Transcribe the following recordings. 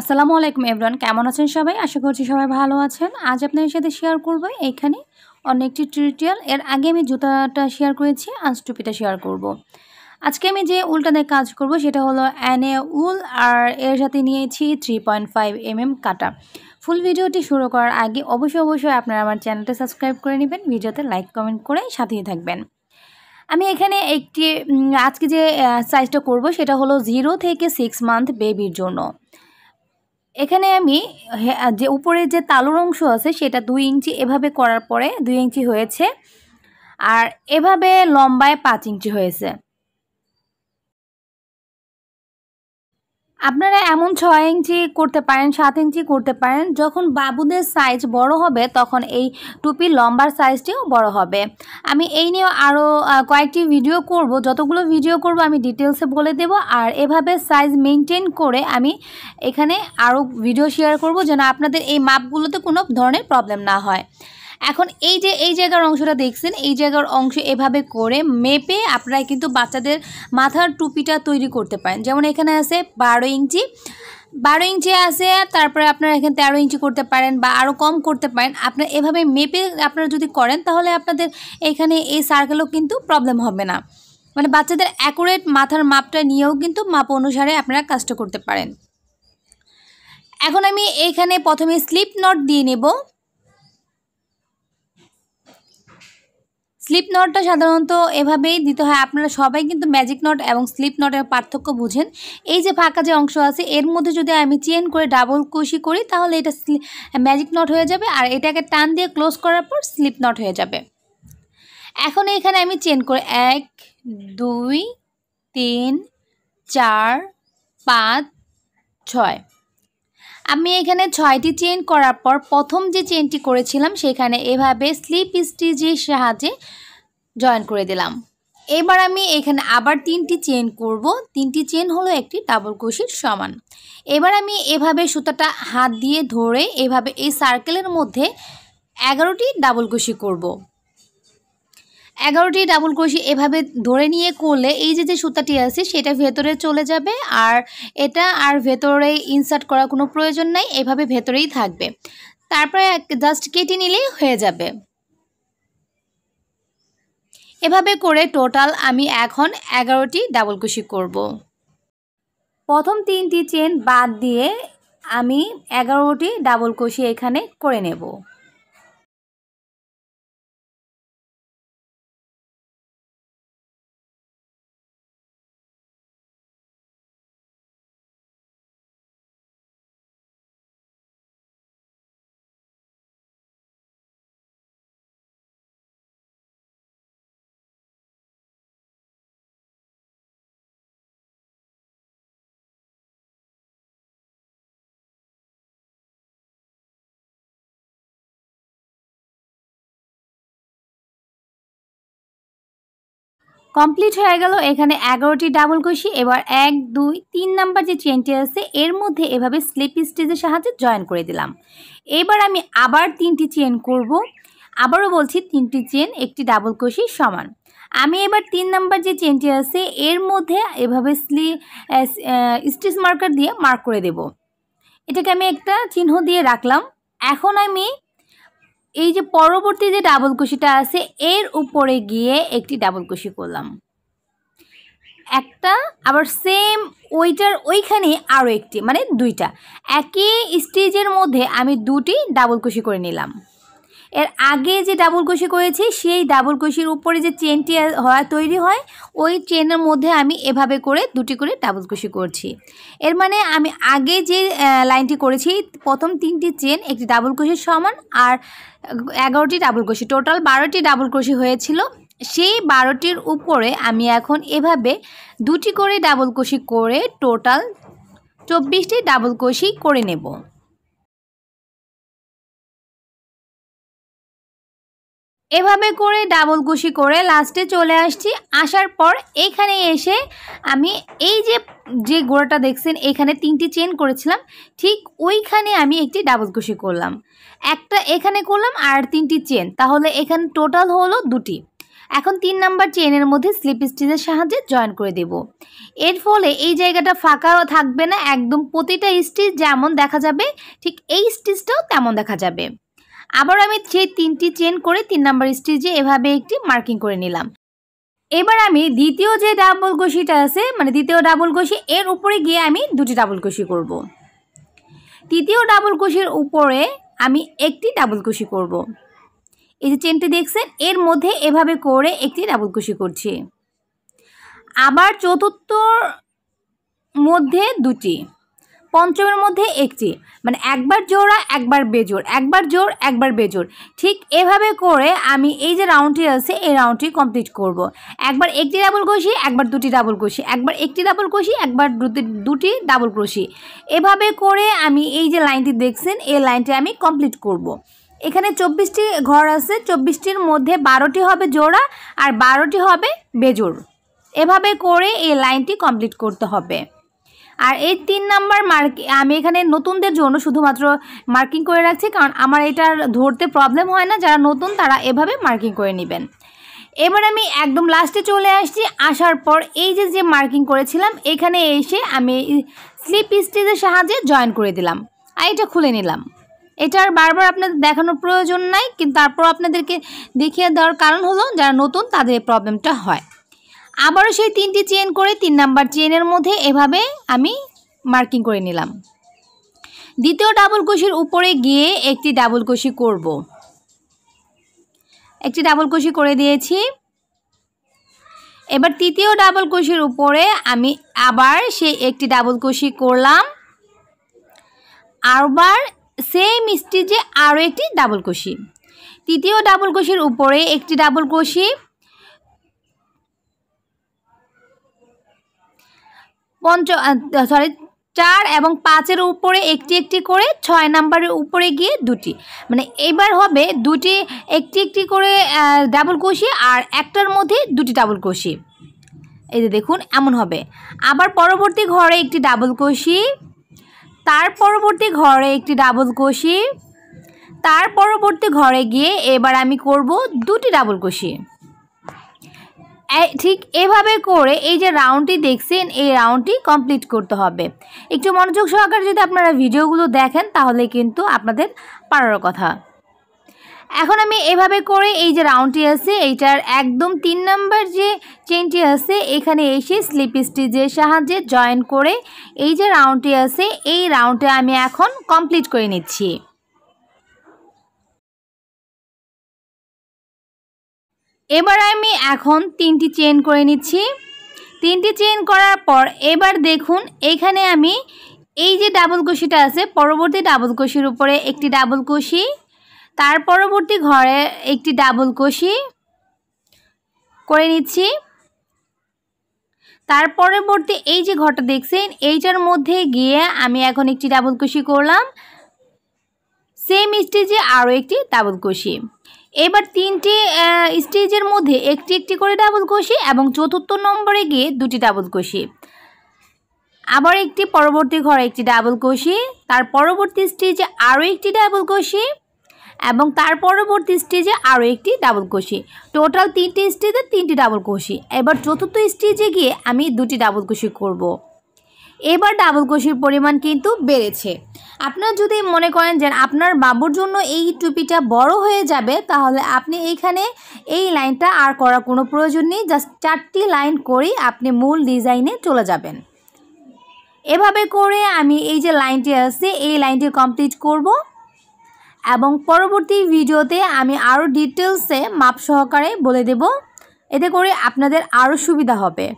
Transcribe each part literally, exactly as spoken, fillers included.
আসসালামু আলাইকুম এভরিওয়ান, কেমন আছেন সবাই? আশা করছি সবাই ভালো আছেন। আজ আপনাদের সাথে শেয়ার করব এইখানে অনেকটি টিউটোরিয়াল। এর আগে আমি জুতাটা শেয়ার করেছি, আজ টুপিটা শেয়ার করব। আজকে আমি যে উলটাতে কাজ করব সেটা হলো অ্যানে উল, আর এর সাথে নিয়েছি three point five M M কাটা। ফুল ভিডিওটি শুরু করার আগে অবশ্যই অবশ্যই আপনারা আমার চ্যানেলটা সাবস্ক্রাইব করে নেবেন, ভিডিওতে লাইক কমেন্ট করে সাথেই থাকবেন। আমি এখানে একটি আজকে যে সাইজটা করব সেটা হলো জিরো থেকে সিক্স মান্থ বেবির জন্য। এখানে আমি যে উপরে যে তালুর অংশ আছে সেটা দুই ইঞ্চি এভাবে করার পরে দুই ইঞ্চি হয়েছে, আর এভাবে লম্বায় পাঁচ ইঞ্চি হয়েছে। আপনারা এমন ছয় ইঞ্চি করতে পারেন, সাত ইঞ্চি করতে পারেন। যখন বাবুদের সাইজ বড় হবে তখন এই টুপির লম্বার সাইজটিও বড় হবে। আমি এই নিয়ে আরও কয়েকটি ভিডিও করব, যতগুলো ভিডিও করব আমি ডিটেলসে বলে দেব। আর এভাবে সাইজ মেনটেন করে আমি এখানে আরও ভিডিও শেয়ার করব, যেন আপনাদের এই মাপগুলোতে কোনো ধরনের প্রবলেম না হয়। এখন এই যে এই জায়গার অংশটা দেখছেন, এই জায়গার অংশ এভাবে করে মেপে আপনারা কিন্তু বাচ্চাদের মাথার টুপিটা তৈরি করতে পারেন। যেমন এখানে আছে বারো ইঞ্চি, বারো ইঞ্চি আছে, তারপরে আপনারা এখানে তেরো ইঞ্চি করতে পারেন বা আরও কম করতে পারেন। আপনারা এভাবে মেপে আপনারা যদি করেন তাহলে আপনাদের এখানে এই সার্কেলও কিন্তু প্রবলেম হবে না। মানে বাচ্চাদের অ্যাকুরেট মাথার মাপটা নিয়েও কিন্তু মাপ অনুসারে আপনারা কাজটা করতে পারেন। এখন আমি এখানে প্রথমে স্লিপ নট দিয়ে নেব। স্লিপ নটটা সাধারণত এভাবেই দিতে হয়। আপনারা সবাই কিন্তু ম্যাজিক নট এবং স্লিপ নটের পার্থক্য বুঝেন। এই যে ফাঁকা যে অংশ আছে এর মধ্যে যদি আমি চেন করে ডাবল কুশি করি তাহলে এটা ম্যাজিক নট হয়ে যাবে, আর এটাকে টান দিয়ে ক্লোজ করার পর স্লিপ নট হয়ে যাবে। এখন এখানে আমি চেন করে এক, দুই, তিন, চার, পাঁচ, ছয়, আমি এখানে ছয়টি চেন করার পর প্রথম যে চেনটি করেছিলাম সেখানে এভাবে স্লিপ স্টিচের সাহায্যে জয়েন করে দিলাম। এবার আমি এখানে আবার তিনটি চেন করব। তিনটি চেন হলো একটি ডাবল ক্রোশের সমান। এবার আমি এভাবে সুতাটা হাত দিয়ে ধরে এভাবে এই সার্কেলের মধ্যে এগারোটি ডাবল ক্রোশে করব। এগারোটি ডাবল ক্রোশে এভাবে ধরে নিয়ে করলে এই যে যে সুতাটি আছে সেটা ভেতরে চলে যাবে, আর এটা আর ভেতরে ইনসার্ট করার কোনো প্রয়োজন নাই, এভাবে ভেতরেই থাকবে। তারপরে জাস্ট কেটে নিলেই হয়ে যাবে। এভাবে করে টোটাল আমি এখন এগারোটি ডাবল ক্রোশে করব। প্রথম তিনটি চেন বাদ দিয়ে আমি এগারোটি ডাবল ক্রোশে এখানে করে নেব। কমপ্লিট হয়ে গেল এখানে এগারোটি ডাবল ক্রোশে। এবার এক, দুই, তিন নাম্বার যে চেনটি আছে এর মধ্যে এভাবে স্লিপ স্টিচের সাহায্যে জয়েন করে দিলাম। এবার আমি আবার তিনটি চেন করব। আবারও বলছি, তিনটি চেন একটি ডাবল ক্রোশে সমান। আমি এবার তিন নাম্বার যে চেনটি আছে এর মধ্যে এভাবে স্লিপ স্টিচ মার্কার দিয়ে মার্ক করে দেব। এটাকে আমি একটা চিহ্ন দিয়ে রাখলাম। এখন আমি এই যে পরবর্তী যে ডাবল ক্রোশেটা আছে এর উপরে গিয়ে একটি ডাবল ক্রোশে করলাম, একটা, আবার সেম ওইটার ওইখানে আরও একটি, মানে দুইটা একই স্টেজের মধ্যে আমি দুটি ডাবল ক্রোশে করে নিলাম। এর আগে যে ডাবল ক্রোশে করেছি সেই ডাবল ক্রোশের উপরে যে চেনটি হয় তৈরি হয় ওই চেনের মধ্যে আমি এভাবে করে দুটি করে ডাবল ক্রোশে করছি। এর মানে আমি আগে যে লাইনটি করেছি প্রথম তিনটি চেন একটি ডাবল ক্রোশের সমান, আর এগারোটি ডাবল ক্রোশে, টোটাল বারোটি ডাবল ক্রোশে হয়েছিল। সেই বারোটির উপরে আমি এখন এভাবে দুটি করে ডাবল ক্রোশে করে টোটাল চব্বিশটি ডাবল ক্রোশে করে নেব। এভাবে করে ডাবল ক্রোশে করে লাস্টে চলে আসছি। আসার পর এখানে এসে আমি এই যে যে গোড়াটা দেখছেন এখানে তিনটি চেন করেছিলাম, ঠিক ওইখানে আমি একটি ডাবল ক্রোশে করলাম, একটা এখানে করলাম আর তিনটি চেন, তাহলে এখানে টোটাল হলো দুটি। एखन तीन नम्बर चेनर मध्य स्लिप स्टिचर साहाज्ये जॉइन करे देब। एर फले एई जायगाटा फाँका थाकबे ना, एकदम प्रतिटा स्टिच जेमन देखा जाबे ठीक एई स्टिचटाओ तेमन देखा जाबे। आबार आमि सेई तीनटी चेन करे तीन नम्बर स्टिचे एभाबे एकटी मार्किंग करे निलाम। एबार आमि द्वितीय जे डाबल क्रोशिटा आछे माने द्वितीय डाबल क्रोशि एर उपरे गिये आमि दुटी डाबल क्रोशि करब। तृतीय डाबल क्रोशिर उपरे आमि एकटी डाबल क्रोशि करब। एई जे चेनटी देखछेन एर मध्य एभाबे करे एकटी डाबल क्रोशि करछि। आबार चतुर्थ मध्य दुटी, पंचमेर मध्य एकटी, माने एकबार जोड़ा एकबार बेजोड़, एकबार जोड़ एकबार बेजोड़, ठीक एभाबे करे आमी एई जे राउंडटी आछे एई राउंडटी कमप्लीट करब। एकबार एकटी डाबल क्रोशि, एकबार दुटी डाबल क्रोशि, एकबार एकटी डाबल क्रोशि, एकबार दुटी डाबल क्रोशि, एभाबे करे आमी एई जे लाइनटी देखछेन एई लाइनटी आमी कमप्लीट करब। एखाने चौबीसटी घर आछे, चौबीसटिर मध्य बारोटी हबे जोड़ा और बारोटी हबे बेजोड़, एभाबे करे एई लाइनटी कमप्लीट करते हबे। और ये तीन नम्बर मार्क आमी एखाने नतुनदेर जोन्नो शुधुमात्रो मार्किंग करे राखछि, कारण आमार एटार धरते प्रब्लेम हय ना, जारा नतुन तारा एभाबे मार्किंग करे नेबेन। एबार आमी एकदम लास्टे चले आसछि। आसार पर एई जे जे मार्किंग करेछिलाम एखाने एसे आमी स्लिप स्टिचेर साहाज्ये जॉइन करे दिलाम आर एटा खुले निलाम। एटार बारबार आपनादेर देखानोर प्रयोजन नाई, किन्तु तारपर आपनादेरके देखिये देওয়ার कारण हलो जारा नतुन ताদের प्रब्लेमटा हय। आबारो सेई तीनटी चेन करे तीन नम्बर चेनर मध्य एभाबे आमी मार्किंग करे निलाम। द्वितीय डाबल क्रोशिर उपरे गिये एकटी डाबल क्रोशि करब। एकटी डाबल क्रोशि करे दियेछि। एबार तृतीय डाबल क्रोशिर उपरे आमी आबार सेई एकटी डाबल क्रोशि करलाम, आबार सेम स्टिचे आरो एकटी डाबल क्रोशि। तृतीय डाबल क्रोशिर उपरे एकटी डाबल क्रोशि, पंच सरि चार एवं पाँचर ऊपरे एकटी एकटी करे छय नम्बर ऊपरे गिये दुटी, माने एबार हबे दुटी एकटी एकटी करे डाबल क्रोशि और एकटार मध्य दुटी डाबल क्रोशि। এই যে দেখুন এমন হবে। আবার পরবর্তী ঘরে একটি ডাবল ক্রোশি, তার পরবর্তী ঘরে একটি ডাবল ক্রোশি, তার পরবর্তী ঘরে গিয়ে এবার আমি করব দুটি ডাবল ক্রোশি। ठीक एभाबे करे ए जे राउंडटी देखछेन ए राउंडटी कमप्लीट करते हबे। एकटु मनोयोग सहकारे यदि आपनारा भिडियोगुलो देखें ताहले किन्तु आपनादेर पारार कथा। एखन आमि एभाबे करे ए जे राउंडटी आछे एटार एकदम तीन नम्बर जे चेनटी आछे एखाने एसे स्लिप स्टिचेर साहाज्ये जॉइन करे ए जे राउंडटी आछे ए राउंडटा आमि एखन कमप्लीट करे निच्छि। एबार आमी एखन तीनटी चेन करे निच्छी। तीनटी चेन करार पर एबार देखुन एखाने आमी एई जे डाबल क्रोशिटा आछे परवर्ती डाबल क्रोशिर उपरे एकटी डाबल क्रोशि, तार परवर्ती घरे एकटी डाबल क्रोशि करे निच्छी। तार परवर्ती एई जे घरटा देखछेन एइटार मध्य गिये आमी एखन एकटी डाबल क्रोशि करलाम, सेम स्टिचे आरो एकटी डाबल क्रोशि। एबार तीनटी स्टेजर मध्य एकटी एकटी करे डाबल क्रोशि एवं चतुर्थ नम्बरे गिये दुटी डाबल क्रोशि, आबार एकटी परवर्ती घरे एकटी डाबल क्रोशि, तार परवर्ती स्टेजे आरो एकटी डाबल क्रोशि एवं तार परवर्ती स्टेजे आरो एकटी डाबल क्रोशि, टोटाल तीनटी स्टेजे तीनटी डाबल क्रोशि। एबार चतुर्थ स्टेजे गिये आमी दुटी डाबल क्रोशि करब। एबार डाबल क्रोशिर परिमाण किन्तु बेड़ेছে। আপনারা যদি মনে করেন যে আপনার বাবুর জন্য এই টুপিটা বড় হয়ে যাবে, তাহলে আপনি এইখানে এই লাইনটা আর করার কোনো প্রয়োজন নেই, জাস্ট চারটি লাইন করে আপনি মূল ডিজাইনে চলে যাবেন। এভাবে করে আমি এই যে লাইনটি আছে এই লাইনটি কমপ্লিট করব এবং পরবর্তী ভিডিওতে আমি আরও ডিটেইলসে মাপ সহকারে বলে দেব, এতে করে আপনাদের আরও সুবিধা হবে।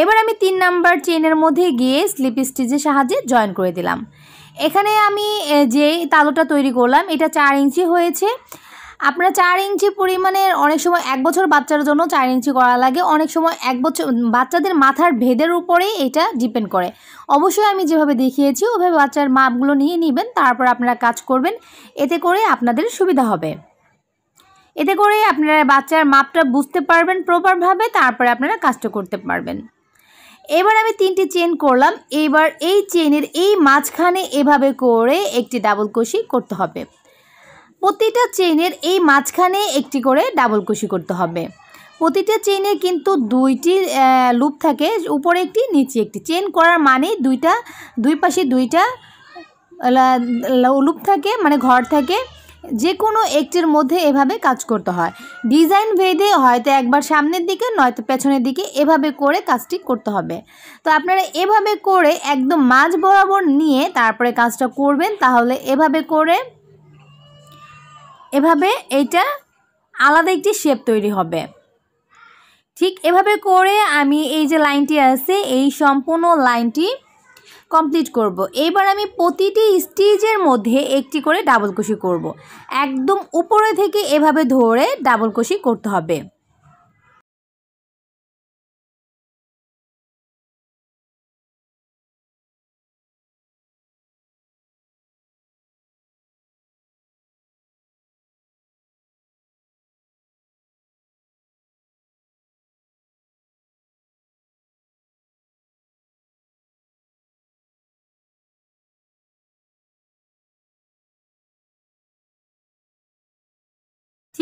এবার আমি তিন নাম্বার চেনের মধ্যে গিয়ে স্লিপ স্টিচের সাহায্যে জয়েন করে দিলাম। এখানে আমি যে তালোটা তৈরি করলাম এটা চার ইঞ্চি হয়েছে। আপনারা চার ইঞ্চি পরিমাণের অনেক সময় এক বছর বাচ্চার জন্য চার ইঞ্চি করা লাগে, অনেক সময় এক বছর বাচ্চাদের মাথার ভেদের উপরেই এটা ডিপেন্ড করে। অবশ্যই আমি যেভাবে দেখিয়েছি ওইভাবে বাচ্চার মাপগুলো নিয়ে নেবেন, তারপর আপনারা কাজ করবেন, এতে করে আপনাদের সুবিধা হবে। এতে করে আপনারা বাচ্চার মাপটা বুঝতে পারবেন প্রপারভাবে, তারপরে আপনারা কাজটা করতে পারবেন। এবার আমি তিনটি চেন করলাম। এবার এই চেনের এই মাঝখানে এভাবে করে একটি ডাবল ক্রোশি করতে হবে। প্রতিটা চেইনের এই মাঝখানে একটি করে ডাবল কুশি করতে হবে। প্রতিটা চেইনের কিন্তু দুইটি লুপ থাকে, উপরে একটি নিচে একটি। চেইন করার মানে দুইটা দুই পাশে দুইটা লুপ থাকে, মানে ঘর থাকে, যে কোনো একটির মধ্যে এভাবে কাজ করতে হয়। ডিজাইন ভেদে হয়তো একবার সামনের দিকে নয়তো পেছনের দিকে এভাবে করে কাজটি করতে হবে। তো আপনারা এভাবে করে একদম মাঝ বরাবর নিয়ে তারপরে কাজটা করবেন। তাহলে এভাবে করে এভাবে এটা আলাদা একটি শেপ তৈরি হবে। ঠিক এভাবে করে আমি এই যে লাইনটি আছে এই সম্পূর্ণ লাইনটি কমপ্লিট করব। এবার আমি প্রতিটি স্টিচের মধ্যে একটি করে ডাবল কুশি করব। একদম উপরে থেকে এভাবে ধরে ডাবল কুশি করতে হবে।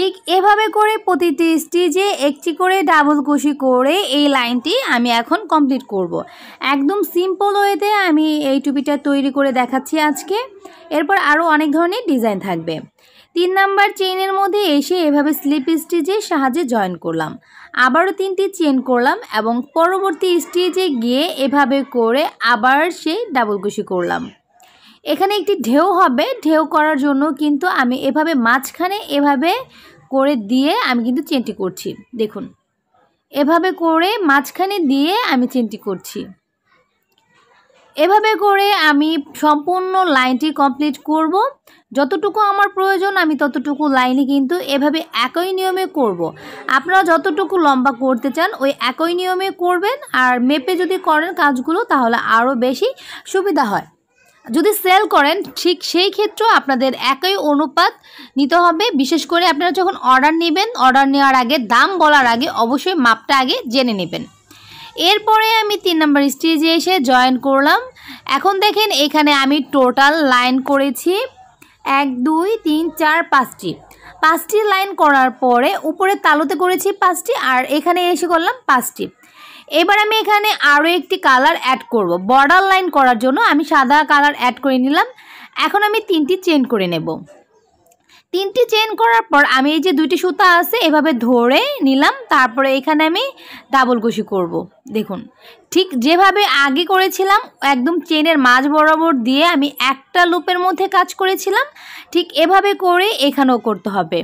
ঠিক এভাবে করে প্রতিটি স্টিচে একটি করে ডাবল কুশি করে এই লাইনটি আমি এখন কমপ্লিট করব। একদম সিম্পল ওয়েতে আমি এই টুপিটা তৈরি করে দেখাচ্ছি আজকে। এরপর আরও অনেক ধরনের ডিজাইন থাকবে। তিন নাম্বার চেইনের মধ্যে এসে এভাবে স্লিপ স্টিচের সাহায্যে জয়েন করলাম, আবারও তিনটি চেইন করলাম এবং পরবর্তী স্টিচে গিয়ে এভাবে করে আবার সেই ডাবল কুশি করলাম। এখানে একটি ঢেউ হবে, ঢেউ করার জন্য কিন্তু আমি এভাবে মাঝখানে এভাবে করে দিয়ে আমি কিন্তু চেনটি করছি। দেখুন এভাবে করে মাঝখানে দিয়ে আমি চেনটি করছি। এভাবে করে আমি সম্পূর্ণ লাইনটি কমপ্লিট করব। যতটুকু আমার প্রয়োজন আমি ততটুকু লাইনে কিন্তু এভাবে একই নিয়মে করব। আপনারা যতটুকু লম্বা করতে চান ওই একই নিয়মে করবেন। আর মেপে যদি করেন কাজগুলো তাহলে আরও বেশি সুবিধা হয়। যদি সেল করেন ঠিক সেই ক্ষেত্রেও আপনাদের একই অনুপাত নিতে হবে। বিশেষ করে আপনারা যখন অর্ডার নেবেন, অর্ডার নেওয়ার আগে দাম বলার আগে অবশ্যই মাপটা আগে জেনে নেবেন। এরপরে আমি তিন নম্বর স্টিচে এসে জয়েন করলাম। এখন দেখেন এখানে আমি টোটাল লাইন করেছি এক দুই তিন চার পাঁচটি। পাঁচটি লাইন করার পরে উপরে তালুতে করেছি পাঁচটি আর এখানে এসে করলাম পাঁচটি। এবার আমি এখানে আরও একটি কালার অ্যাড করব। বর্ডার লাইন করার জন্য আমি সাদা কালার অ্যাড করে নিলাম। এখন আমি তিনটি চেইন করে নেব। তিনটি চেইন করার পর আমি এই যে দুইটি সুতা আছে এভাবে ধরে নিলাম, তারপরে এখানে আমি ডাবল কুশি করব। দেখুন ঠিক যেভাবে আগে করেছিলাম একদম চেনের মাঝ বরাবর দিয়ে আমি একটা লুপের মধ্যে কাজ করেছিলাম, ঠিক এভাবে করে এখানেও করতে হবে।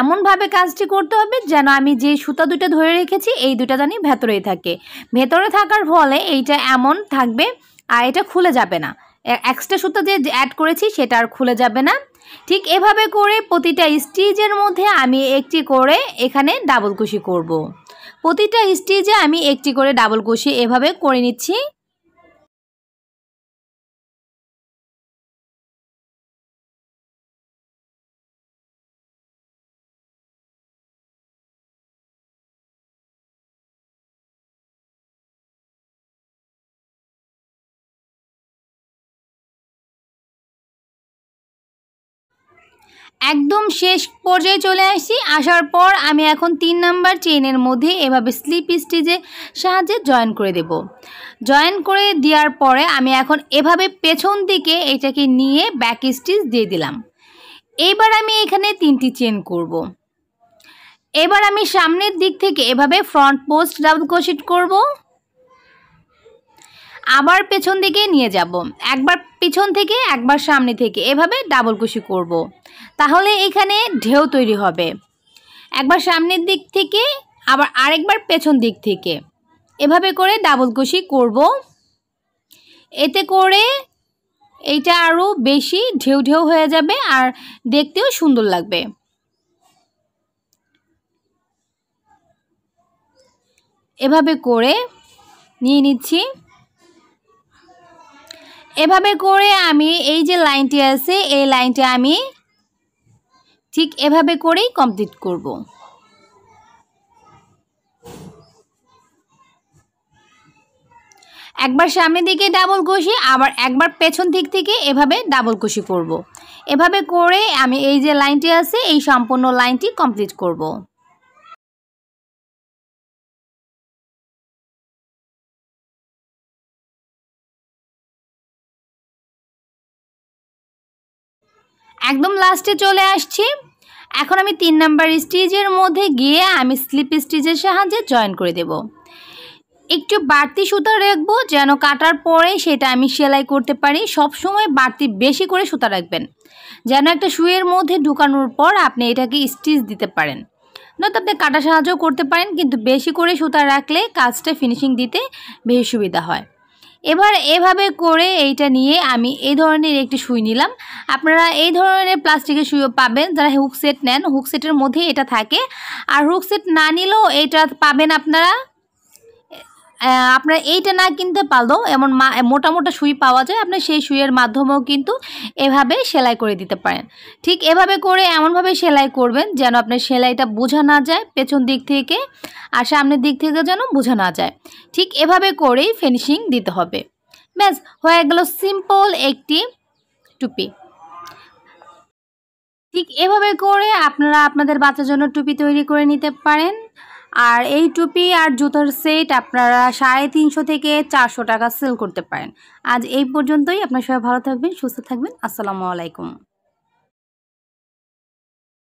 এমনভাবে কাজটি করতে হবে যেন আমি যে সুতা দুটো ধরে রেখেছি এই দুটো জানি ভেতরেই থাকে। ভেতরে থাকার ফলে এইটা এমন থাকবে আর এটা খুলে যাবে না। এক্সট্রা সুতা যে অ্যাড করেছি সেটা আর খুলে যাবে না। ঠিক এভাবে করে প্রতিটা স্টিচের মধ্যে আমি একটি করে এখানে ডাবল কুশি করব। প্রতিটা স্টিচে আমি একটি করে ডাবল কুশি এভাবে করে নিচ্ছি। একদম শেষ পর্যায়ে চলে আসি। আসার পর আমি এখন তিন নাম্বার চেইনের মধ্যে এভাবে স্লিপ স্টিচে সাহায্যে জয়েন করে দেব। জয়েন করে দেওয়ার পরে আমি এখন এভাবে পেছন দিকে এটাকে নিয়ে ব্যাক স্টিচ দিয়ে দিলাম। এবার আমি এখানে তিনটি চেইন করব। এবার আমি সামনের দিক থেকে এভাবে ফ্রন্ট পোস্ট ডাবল কুশি করব, আবার পেছন দিকে নিয়ে যাব, একবার পিছন থেকে একবার সামনে থেকে এভাবে ডাবল কুশি করব। তাহলে এখানে ঢেউ তৈরি হবে। একবার সামনের দিক থেকে আবার আরেকবার পেছন দিক থেকে এভাবে করে ডাবল কুশি করব। এতে করে এইটা আরও বেশি ঢেউ ঢেউ হয়ে যাবে আর দেখতেও সুন্দর লাগবে। এভাবে করে নিয়ে নিচ্ছি। এভাবে করে আমি এই যে লাইনটি আছে এই লাইনটা আমি ঠিক এভাবে করেই কমপ্লিট করব। একবার সামনের দিকে ডাবল কুশি আবার একবার পেছন দিক থেকে এভাবে ডাবল কুশি করব। এভাবে করে আমি এই যে লাইনটি আছে এই সম্পূর্ণ লাইনটি কমপ্লিট করব। একদম লাস্টে চলে আসছি। এখন আমি তিন নাম্বার স্টিচের মধ্যে গিয়ে আমি স্লিপ স্টিচের সাহায্যে জয়েন করে দেব। একটু বাড়তি সুতা রাখবো যেন কাটার পরে সেটা আমি সেলাই করতে পারি। সব সময় বাড়তি বেশি করে সুতা রাখবেন যেন একটা শুয়ের মধ্যে ঢুকানোর পর আপনি এটাকে স্টিচ দিতে পারেন, নয়তো আপনি কাটা সাহায্য করতে পারেন, কিন্তু বেশি করে সুতা রাখলে কাজটা ফিনিশিং দিতে বেশি সুবিধা হয়। এবার এভাবে করে এইটা নিয়ে আমি এই ধরনের একটি সুই নিলাম। আপনারা এই ধরনের প্লাস্টিকের সুইও পাবেন যারা হুক সেট নেন, হুক সেটের মধ্যে এটা থাকে। আর হুক সেট না নিলেও এটা পাবেন আপনারা, আপনারা এইটা না কিনতে পারলেও এমন মোটা মোটা সুই পাওয়া যায়, আপনি সেই সুইয়ের মাধ্যমেও কিন্তু এভাবে সেলাই করে দিতে পারেন। ঠিক এভাবে করে এমনভাবে সেলাই করবেন যেন আপনার সেলাইটা বোঝা না যায় পেছন দিক থেকে আর সামনের দিক থেকে যেন বোঝা না যায়। ঠিক এভাবে করেই ফিনিশিং দিতে হবে। ব্যাস হয়ে গেল সিম্পল একটি টুপি। ঠিক এভাবে করে আপনারা আপনাদের বাচ্চার জন্য টুপি তৈরি করে নিতে পারেন। আর এই টুপি আর জুতার সেট আপনারা সাড়ে তিনশো থেকে চারশো টাকা সেল করতে পারেন। আজ এই পর্যন্তই। আপনারা সবাই ভালো থাকবেন, সুস্থ থাকবেন। আসসালামু আলাইকুম।